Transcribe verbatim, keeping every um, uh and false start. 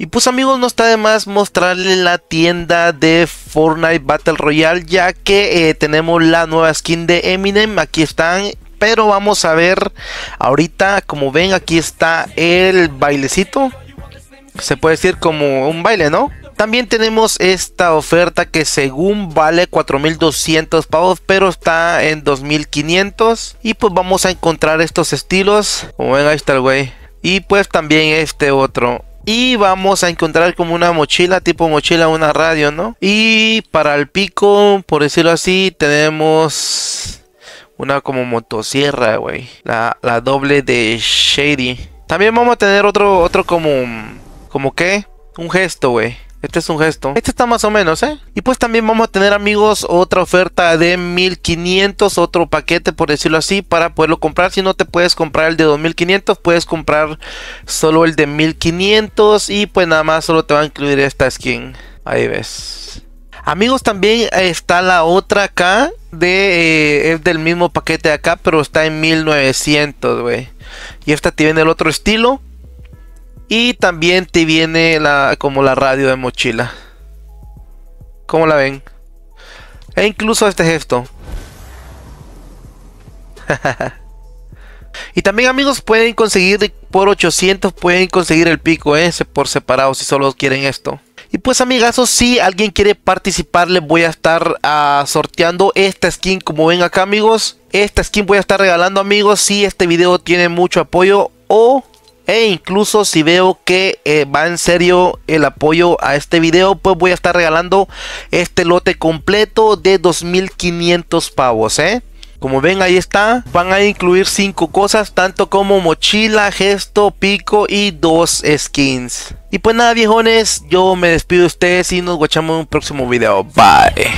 Y pues amigos, no está de más mostrarles la tienda de Fortnite Battle Royale, ya que eh, tenemos la nueva skin de Eminem. Aquí están, pero vamos a ver ahorita, como ven, aquí está el bailecito. Se puede decir como un baile, ¿no? También tenemos esta oferta que según vale cuatro mil doscientos pavos, pero está en dos mil quinientos. Y pues vamos a encontrar estos estilos. Como ven, ahí está el güey. Y pues también este otro. Y vamos a encontrar como una mochila, tipo mochila, una radio, ¿no? Y para el pico, por decirlo así, tenemos una como motosierra, güey. La, la doble de Shady. También vamos a tener otro, otro como... ¿Como qué? Un gesto, güey. Este es un gesto. Este está más o menos, ¿eh? Y pues también vamos a tener, amigos, otra oferta de mil quinientos. Otro paquete, por decirlo así, para poderlo comprar. Si no te puedes comprar el de dos mil quinientos, puedes comprar solo el de mil quinientos. Y pues nada más solo te va a incluir esta skin. Ahí ves. Amigos, también está la otra acá. De, eh, es del mismo paquete de acá, pero está en mil novecientos, güey. Y esta te viene el otro estilo. Y también te viene la, como la radio de mochila. ¿Cómo la ven? E incluso este gesto. Y también, amigos, pueden conseguir por ochocientos, pueden conseguir el pico, ¿eh? Por separado si solo quieren esto. Y pues, amigazos, si alguien quiere participar, les voy a estar uh, sorteando esta skin, como ven acá, amigos. Esta skin voy a estar regalando, amigos, si este video tiene mucho apoyo o... E incluso si veo que eh, va en serio el apoyo a este video, pues voy a estar regalando este lote completo de dos mil quinientos pavos, ¿eh? Como ven, ahí está. Van a incluir cinco cosas, tanto como mochila, gesto, pico y dos skins. Y pues nada, viejones, yo me despido de ustedes y nos guachamos en un próximo video. Bye.